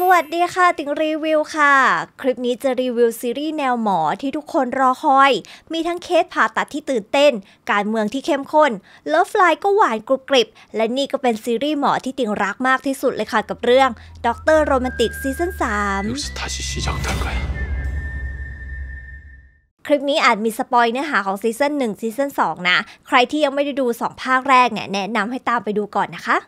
สวัสดีค่ะติ๋งรีวิวค่ะคลิปนี้จะรีวิวซีรีส์แนวหมอที่ทุกคนรอคอยมีทั้งเคสผ่าตัดที่ตื่นเต้นการเมืองที่เข้มข้นเลิฟไลน์ก็หวานกรุบกริบและนี่ก็เป็นซีรีส์หมอที่ติ๋งรักมากที่สุดเลยค่ะกับเรื่องด็อกเตอร์โรแมนติกซีซั่น 3คลิปนี้อาจมีสปอยเนื้อหาของซีซั่น 1 ซีซั่น 2 นะใครที่ยังไม่ได้ดู2ภาคแรกเนี่ยแนะนำให้ตามไปดูก่อนนะคะ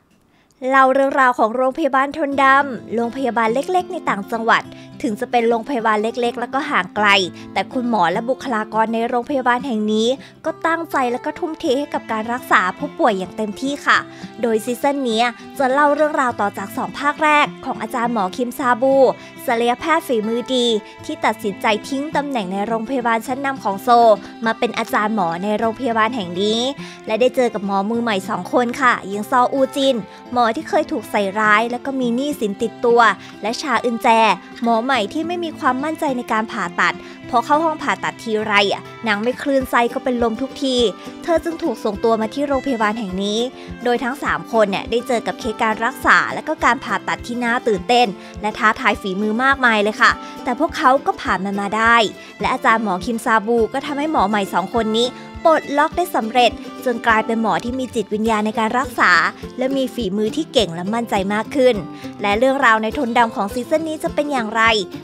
เล่าเรื่องราวของโรงพยาบาลทนดำโรงพยาบาลเล็กๆในต่างจังหวัดถึงจะเป็นโรงพยาบาลเล็กๆแล้วก็ห่างไกลแต่คุณหมอและบุคลากรในโรงพยาบาลแห่งนี้ก็ตั้งใจและก็ทุ่มเทให้กับการรักษาผู้ป่วยอย่างเต็มที่ค่ะโดยซีซั่นนี้จะเล่าเรื่องราวต่อจาก2ภาคแรกของอาจารย์หมอคิมซาบูศัลยแพทย์ฝีมือดีที่ตัดสินใจทิ้งตำแหน่งในโรงพยาบาลชั้นนำของโซมาเป็นอาจารย์หมอในโรงพยาบาลแห่งนี้และได้เจอกับหมอมือใหม่2คนค่ะหญิงซออูจินหมอที่เคยถูกใส่ร้ายแล้วก็มีหนี้สินติดตัวและชาอึนแจหมอใหม่ที่ไม่มีความมั่นใจในการผ่าตัดพอเข้าห้องผ่าตัดทีไรนางไม่คลื่นไส้ก็เป็นลมทุกทีเธอจึงถูกส่งตัวมาที่โรงพยาบาลแห่งนี้โดยทั้ง3คนเนี่ยได้เจอกับเคสการรักษาและก็การผ่าตัดที่น่าตื่นเต้นและท้าทายฝีมือมากมายเลยค่ะแต่พวกเขาก็ผ่านมันมาได้และอาจารย์หมอคิมซาบูก็ทำให้หมอใหม่2คนนี้ปลดล็อกได้สำเร็จจนกลายเป็นหมอที่มีจิตวิญญาณในการรักษาและมีฝีมือที่เก่งและมั่นใจมากขึ้นและเรื่องราวในทนดำของซีซั่นนี้จะเป็นอย่างไร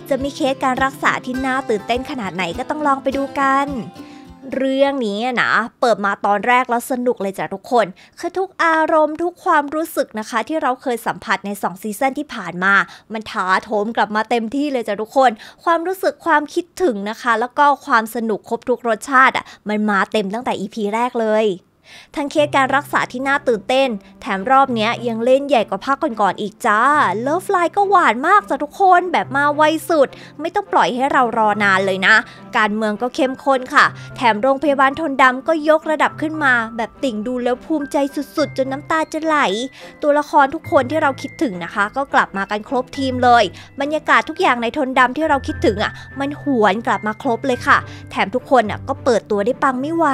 จะมีเคสการรักษาที่น่าตื่นเต้นขนาดไหนก็ต้องลองไปดูกันเรื่องนี้นะเปิดมาตอนแรกแล้วสนุกเลยจ้ะทุกคนคือทุกอารมณ์ทุกความรู้สึกนะคะที่เราเคยสัมผัสใน2ซีซั่นที่ผ่านมามันถาโถมกลับมาเต็มที่เลยจ้ะทุกคนความรู้สึกความคิดถึงนะคะแล้วก็ความสนุกครบทุกรสชาติมันมาเต็มตั้งแต่ EP แรกเลยทั้งเคสการรักษาที่น่าตื่นเต้นแถมรอบนี้ยังเล่นใหญ่กว่าภาคก่อนๆอีกจ้าเลิฟไลน์ก็หวานมากจ้ะทุกคนแบบมาไวสุดไม่ต้องปล่อยให้เรารอนานเลยนะการเมืองก็เข้มข้นค่ะแถมโรงพยาบาลทนดำก็ยกระดับขึ้นมาแบบติ่งดูแล้วภูมิใจสุดๆจนน้ำตาจะไหลตัวละครทุกคนที่เราคิดถึงนะคะก็กลับมากันครบทีมเลยบรรยากาศทุกอย่างในทนดำที่เราคิดถึงมันหวนกลับมาครบเลยค่ะแถมทุกคนก็เปิดตัวได้ปังไม่ไหว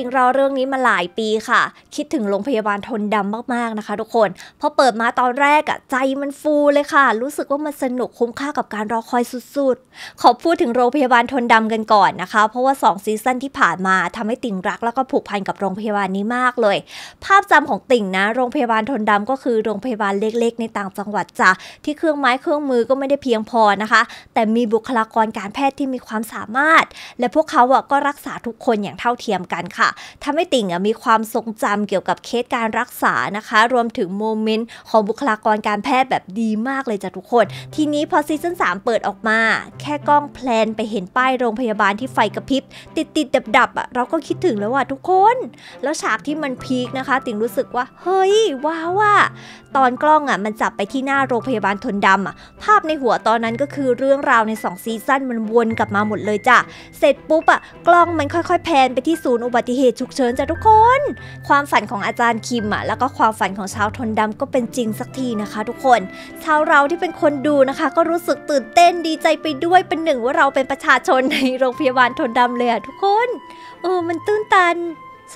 ติงรอเรื่องนี้มาหลายปีค่ะคิดถึงโรงพยาบาลทนดำมากๆนะคะทุกคนพอเปิดมาตอนแรกใจมันฟูเลยค่ะรู้สึกว่ามันสนุกคุ้มค่ากับการรอคอยสุดๆขอพูดถึงโรงพยาบาลทนดำกันก่อนนะคะเพราะว่า2ซีซั่นที่ผ่านมาทำให้ติงรักแล้วก็ผูกพันกับโรงพยาบาลนี้มากเลยภาพจำของติงนะโรงพยาบาลทนดำก็คือโรงพยาบาลเล็กๆในต่างจังหวัดจ้ะที่เครื่องไม้เครื่องมือก็ไม่ได้เพียงพอนะคะแต่มีบุคลากรการแพทย์ที่มีความสามารถและพวกเขาก็รักษาทุกคนอย่างเท่าเทียมกันค่ะทำให้ติ่งมีความทรงจำเกี่ยวกับเคสการรักษานะคะรวมถึงโมเมนต์ของบุคลากรการแพทย์แบบดีมากเลยจ้ะทุกคนทีนี้พอซีซั่น 3เปิดออกมาแค่กล้องแพลนไปเห็นป้ายโรงพยาบาลที่ไฟกระพริบติดดับๆเราก็คิดถึงแล้วทุกคนแล้วฉากที่มันพีคนะคะติ่งรู้สึกว่าเฮ้ยว้าวว่าตอนกล้องมันจับไปที่หน้าโรงพยาบาลทนดำภาพในหัวตอนนั้นก็คือเรื่องราวใน2ซีซั่นมันวนกลับมาหมดเลยจ้ะเสร็จปุ๊บกล้องมันค่อยๆแพนไปที่ศูนย์อุบัติเหตุฉุกเฉินจ้ะทุกคนความฝันของอาจารย์คิมแล้วก็ความฝันของชาวทนดำก็เป็นจริงสักทีนะคะทุกคนชาวเราที่เป็นคนดูนะคะก็รู้สึกตื่นเต้นดีใจไปด้วยเป็นหนึ่งว่าเราเป็นประชาชนในโรงพยาบาลทนดำเลยทุกคนมันตื้นตัน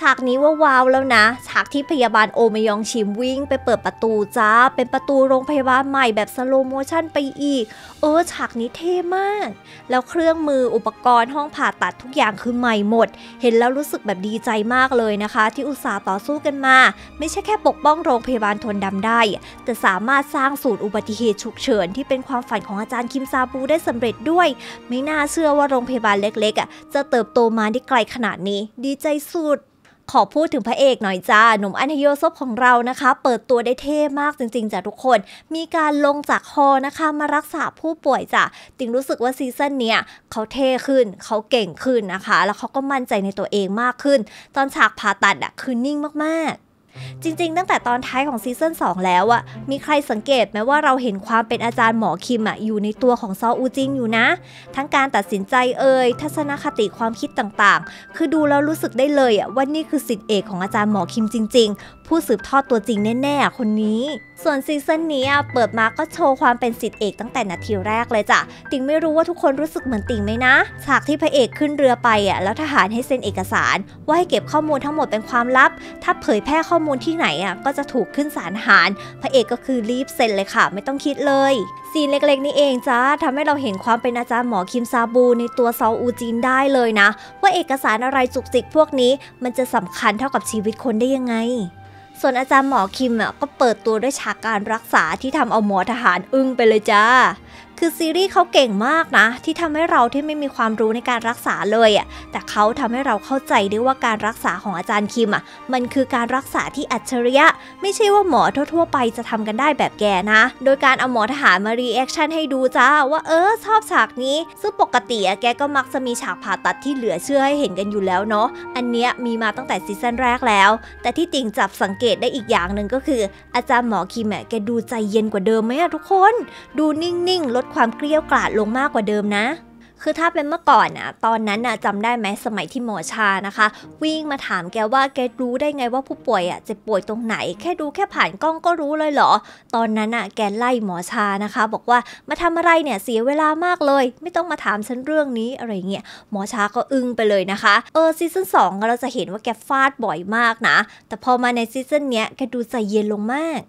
ฉากนี้ว่าว้าวแล้วนะฉากที่พยาบาลโอมยองชิมวิ่งไปเปิดประตูจ้าเป็นประตูโรงพยาบาลใหม่แบบสโลโมชั่นไปอีกฉากนี้เท่มากแล้วเครื่องมืออุปกรณ์ห้องผ่าตัดทุกอย่างคือใหม่หมดเห็นแล้วรู้สึกแบบดีใจมากเลยนะคะที่อุตส่าห์ต่อสู้กันมาไม่ใช่แค่ปกป้องโรงพยาบาลทนดำได้แต่สามารถสร้างศูนย์อุบัติเหตุฉุกเฉินที่เป็นความฝันของอาจารย์คิมซาบูได้สำเร็จด้วยไม่น่าเชื่อว่าโรงพยาบาลเล็กๆจะเติบโตมาได้ไกลขนาดนี้ดีใจสุดขอพูดถึงพระเอกหน่อยจ้าหนุ่มอันโยซบของเรานะคะเปิดตัวได้เท่มากจริงๆจ้ะทุกคนมีการลงจากคอนะคะมารักษาผู้ป่วยจ้ะติงรู้สึกว่าซีซั่นเนี้ยเขาเท่ขึ้นเขาเก่งขึ้นนะคะแล้วเขาก็มั่นใจในตัวเองมากขึ้นตอนฉากผ่าตัดคือนิ่งมากๆจริงๆตั้งแต่ตอนท้ายของซีซั่น 2แล้วมีใครสังเกตไหมว่าเราเห็นความเป็นอาจารย์หมอคิมอยู่ในตัวของซออูจินอยู่นะทั้งการตัดสินใจทัศนคติความคิดต่างๆคือดูแล้วรู้สึกได้เลยว่านี่คือศิษย์เอกของอาจารย์หมอคิมจริงๆผู้สืบทอดตัวจริงแน่ๆคนนี้ ส่วนซีซั่นนี้เปิดมาก็โชว์ความเป็นศิษย์เอกตั้งแต่นาทีแรกเลยจ้ะติงไม่รู้ว่าทุกคนรู้สึกเหมือนติงไหมนะฉากที่พระเอกขึ้นเรือไปแล้วทหารให้เซ็นเอกสารว่าให้เก็บข้อมูลทั้งหมดเป็นความลับถ้าเผยแพร่ข้อมูลที่ไหนก็จะถูกขึ้นศาลหารพระเอกก็คือรีบเซ็นเลยค่ะไม่ต้องคิดเลยซีนเล็กๆนี่เองจ้าทำให้เราเห็นความเป็นอาจารย์หมอคิมซาบูในตัวซอลอูจินได้เลยนะว่าเอกสารอะไรจุกจิกพวกนี้มันจะสำคัญเท่ากับชีวิตคนได้ยังไงส่วนอาจารย์หมอคิมก็เปิดตัวด้วยฉากการรักษาที่ทำเอาหมอทหารอึ้งไปเลยจ้าคือซีรีส์เขาเก่งมากนะที่ทำให้เราที่ไม่มีความรู้ในการรักษาเลยแต่เขาทำให้เราเข้าใจได้ว่าการรักษาของอาจารย์คิมมันคือการรักษาที่อัจฉริยะไม่ใช่ว่าหมอทั่วๆไปจะทำกันได้แบบแกนะโดยการเอาหมอทหารมารีแอคชั่นให้ดูจ้าว่าชอบฉากนี้ซึ่งปกติแกก็มักจะมีฉากผ่าตัดที่เหลือเชื่อให้เห็นกันอยู่แล้วเนาะอันเนี้ยมีมาตั้งแต่ซีซั่นแรกแล้วแต่ที่ติ่งจับสังเกตได้อีกอย่างหนึ่งก็คืออาจารย์หมอคิมแกดูใจเย็นกว่าเดิมไหมทุกคนดูนิ่งๆลดความเกลี้ยกล่อมลงมากกว่าเดิมนะคือถ้าเป็นเมื่อก่อนตอนนั้นจำได้ไหมสมัยที่หมอชานะคะวิ่งมาถามแกว่าแกรู้ได้ไงว่าผู้ป่วยเจ็บป่วยตรงไหนแค่ดูแค่ผ่านกล้องก็รู้เลยเหรอตอนนั้นแกไล่หมอชานะคะบอกว่ามาทำอะไรเนี่ยเสียเวลามากเลยไม่ต้องมาถามฉันเรื่องนี้อะไรเงี้ยหมอชาก็อึ้งไปเลยนะคะซีซั่น2เราจะเห็นว่าแกฟาดบ่อยมากนะแต่พอมาในซีซั่นเนี้ยแกดูใจเย็นลงมาก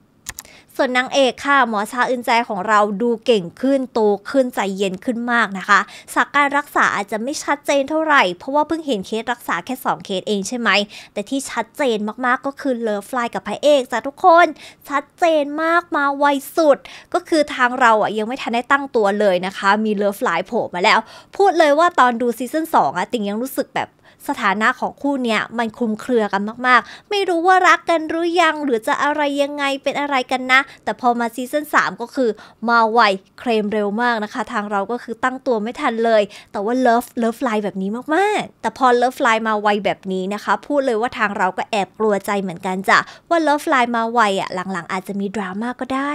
ส่วนนางเอกค่ะหมอชาอึนใจของเราดูเก่งขึ้นโตขึ้นใจเย็นขึ้นมากนะคะสาการรักษาอาจจะไม่ชัดเจนเท่าไหร่เพราะว่าเพิ่งเห็นเคสรักษาแค่2เคสเองใช่ไหมแต่ที่ชัดเจนมากๆก็คือเลิฟไลน์กับพระเอกจ้ะทุกคนชัดเจนมากมาไวสุดก็คือทางเรายังไม่ทันได้ตั้งตัวเลยนะคะมีเลิฟไลน์โผล่มาแล้วพูดเลยว่าตอนดูซีซั่น2ติ่งยังรู้สึกแบบสถานะของคู่เนี้ยมันคลุมเครือกันมากๆไม่รู้ว่ารักกันหรือยังหรือจะอะไรยังไงเป็นอะไรกันนะแต่พอมาซีซั่น3ก็คือมาไวเคลมเร็วมากนะคะทางเราก็คือตั้งตัวไม่ทันเลยแต่ว่าเลิฟไลน์แบบนี้มากๆแต่พอเลิฟไลน์มาไวแบบนี้นะคะพูดเลยว่าทางเราก็แอบกลัวใจเหมือนกันจ้ะว่าเลิฟไลน์มาไวหลังๆอาจจะมีดราม่าก็ได้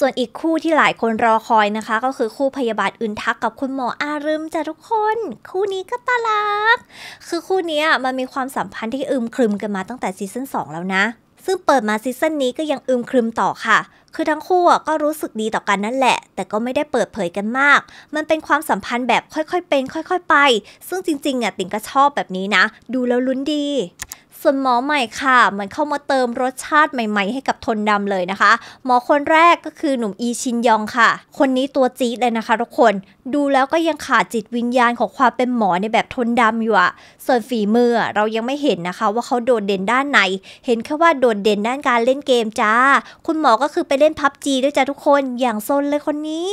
ส่วนอีกคู่ที่หลายคนรอคอยนะคะก็คือคู่พยาบาลอึนทักกับคุณหมออารึมจ้ะทุกคนคู่นี้ก็ตาลักคือคู่นี้มันมีความสัมพันธ์ที่อึมครึมกันมาตั้งแต่ซีซั่น2แล้วนะซึ่งเปิดมาซีซั่นนี้ก็ยังอึมครึมต่อค่ะคือทั้งคู่ก็รู้สึกดีต่อกันนั่นแหละแต่ก็ไม่ได้เปิดเผยกันมากมันเป็นความสัมพันธ์แบบค่อยๆเป็นค่อยๆไปซึ่งจริงๆติ่งก็ชอบแบบนี้นะดูแล้วลุ้นดีส่วนหมอใหม่ค่ะมันเข้ามาเติมรสชาติใหม่ๆให้กับทนดำเลยนะคะหมอคนแรกก็คือหนุ่มอีชินยองค่ะคนนี้ตัวจี๊ดเลยนะคะทุกคนดูแล้วก็ยังขาดจิตวิญญาณของความเป็นหมอในแบบทนดำอยู่ส่วนฝีมือเรายังไม่เห็นนะคะว่าเขาโดดเด่นด้านไหนเห็นแค่ว่าโดดเด่นด้านการเล่นเกมจ้าคุณหมอก็คือไปเล่น PUBG ด้วยจ้าทุกคนอย่างซนเลยคนนี้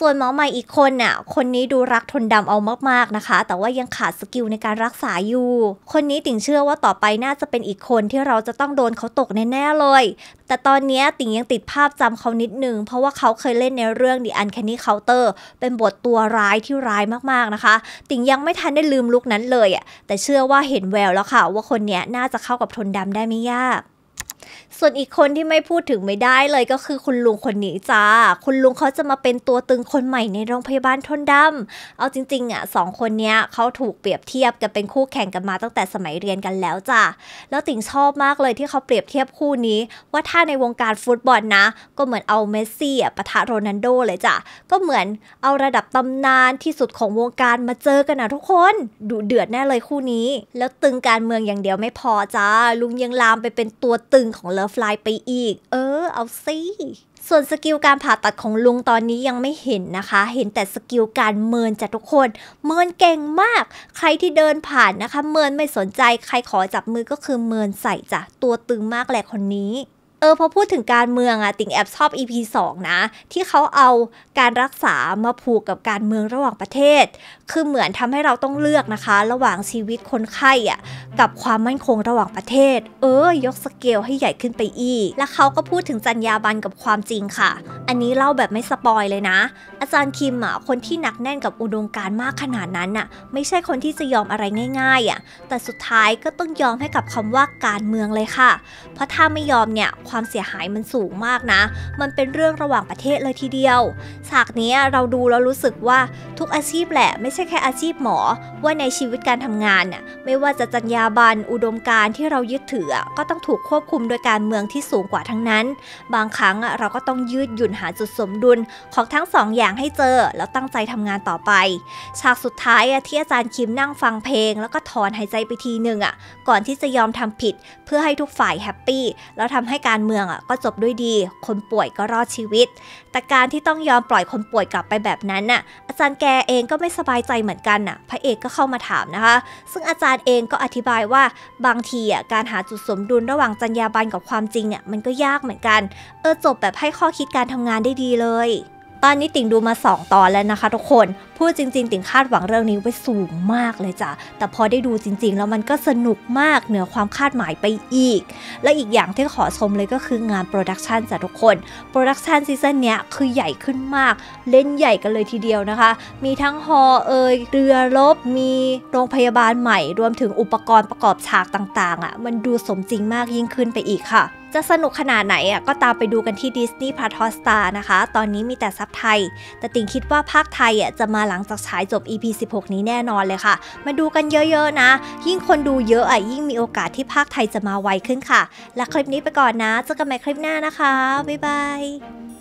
ส่วนหมอใหม่อีกคนคนนี้ดูรักทนดำเอามากๆนะคะแต่ว่ายังขาดสกิลในการรักษาอยู่คนนี้ติ่งเชื่อว่าต่อไปน่าจะเป็นอีกคนที่เราจะต้องโดนเขาตกแน่ๆเลยแต่ตอนนี้ติ่งยังติดภาพจำเขานิดนึงเพราะว่าเขาเคยเล่นในเรื่อง The Uncanny Counter เป็นบทตัวร้ายที่ร้ายมากๆนะคะติ่งยังไม่ทันได้ลืมลุคนั้นเลยแต่เชื่อว่าเห็นแววแล้วค่ะว่าคนนี้น่าจะเข้ากับทนดำได้ไม่ยากส่วนอีกคนที่ไม่พูดถึงไม่ได้เลยก็คือคุณลุงคนนี้จ้าคุณลุงเขาจะมาเป็นตัวตึงคนใหม่ในโรงพยาบาลทนดำเอาจริงๆสองคนนี้เขาถูกเปรียบเทียบกันเป็นคู่แข่งกันมาตั้งแต่สมัยเรียนกันแล้วจ้าแล้วติ่งชอบมากเลยที่เขาเปรียบเทียบคู่นี้ว่าถ้าในวงการฟุตบอลนะก็เหมือนเอาเมสซี่ปะทะโรนัลโดเลยจ้าก็เหมือนเอาระดับตำนานที่สุดของวงการมาเจอกันนะทุกคนดุเดือดแน่เลยคู่นี้แล้วตึงการเมืองอย่างเดียวไม่พอจ้าลุงยังลามไปเป็นตัวตึงของเลิฟไลน์ไปอีกเอาสิส่วนสกิลการผ่าตัดของลุงตอนนี้ยังไม่เห็นนะคะเห็นแต่สกิลการเมินจากทุกคนเมินเก่งมากใครที่เดินผ่านนะคะเมินไม่สนใจใครขอจับมือก็คือเมินใส่จ้ะตัวตึงมากแหละคนนี้พอพูดถึงการเมืองติ่งแอบชอบ EP 2นะที่เขาเอาการรักษามาผูกกับการเมืองระหว่างประเทศคือเหมือนทำให้เราต้องเลือกนะคะระหว่างชีวิตคนไข้กับความมั่นคงระหว่างประเทศยกสเกลให้ใหญ่ขึ้นไปอีกและเขาก็พูดถึงจรรยาบรรณกับความจริงค่ะอันนี้เล่าแบบไม่สปอยเลยนะอาจารย์คิมคนที่หนักแน่นกับอุดมการณ์มากขนาดนั้นไม่ใช่คนที่จะยอมอะไรง่ายๆแต่สุดท้ายก็ต้องยอมให้กับคำว่าการเมืองเลยค่ะเพราะถ้าไม่ยอมเนี่ย ความเสียหายมันสูงมากนะมันเป็นเรื่องระหว่างประเทศเลยทีเดียวฉากนี้เราดูแล้วรู้สึกว่าทุกอาชีพแหละไม่ใช่แค่อาชีพหมอว่าในชีวิตการทำงานน่ะไม่ว่าจะจรรยาบรรณอุดมการณ์ที่เรายึดถือก็ต้องถูกควบคุมโดยการเมืองที่สูงกว่าทั้งนั้นบางครั้งเราก็ต้องยืดหยุ่นหาจุดสมดุลของทั้งสองอย่างให้เจอแล้วตั้งใจทำงานต่อไปฉากสุดท้ายที่อาจารย์คิมนั่งฟังเพลงแล้วก็ถอนหายใจไปทีหนึ่งก่อนที่จะยอมทำผิดเพื่อให้ทุกฝ่ายแฮปปี้แล้วทำให้การเมืองก็จบด้วยดีคนป่วยก็รอดชีวิตแต่การที่ต้องยอมปล่อยคนป่วยกลับไปแบบนั้นน่ะอาจารย์แกเองก็ไม่สบายใจเหมือนกันน่ะพระเอกก็เข้ามาถามนะคะซึ่งอาจารย์เองก็อธิบายว่าบางทีการหาจุดสมดุลระหว่างจรรยาบรรณกับความจริงมันก็ยากเหมือนกันจบแบบให้ข้อคิดการทำงานได้ดีเลยตอนนี้ติ่งดูมา2ตอนแล้วนะคะทุกคนพูดจริงๆติ่งคาดหวังเรื่องนี้ไว้สูงมากเลยจ้ะแต่พอได้ดูจริงๆแล้วมันก็สนุกมากเหนือความคาดหมายไปอีกและอีกอย่างที่ขอชมเลยก็คืองานโปรดักชันจ้ะทุกคนโปรดักชันซีซั่นเนี้ยคือใหญ่ขึ้นมากเล่นใหญ่กันเลยทีเดียวนะคะมีทั้งฮอเรือรบมีโรงพยาบาลใหม่รวมถึงอุปกรณ์ประกอบฉากต่างๆมันดูสมจริงมากยิ่งขึ้นไปอีกค่ะจะสนุกขนาดไหนก็ตามไปดูกันที่ Disney+ Hotstar นะคะตอนนี้มีแต่ซับไทยแต่ติ่งคิดว่าภาคไทยจะมาหลังจากฉายจบ EP 16 นี้แน่นอนเลยค่ะมาดูกันเยอะๆนะยิ่งคนดูเยอะยิ่งมีโอกาสที่ภาคไทยจะมาไวขึ้นค่ะและคลิปนี้ไปก่อนนะเจอกันใหม่คลิปหน้านะคะบ๊ายบาย